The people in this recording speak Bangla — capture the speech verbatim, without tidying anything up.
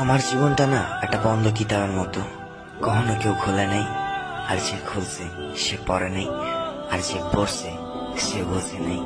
আমার জীবনটা না একটা বন্ধ কিতাবের মতো, কখনো কেউ খোলে নেই, আর যে খুলছে সে পড়ে নেই, আর যে পড়ছে সে বোঝে নেই।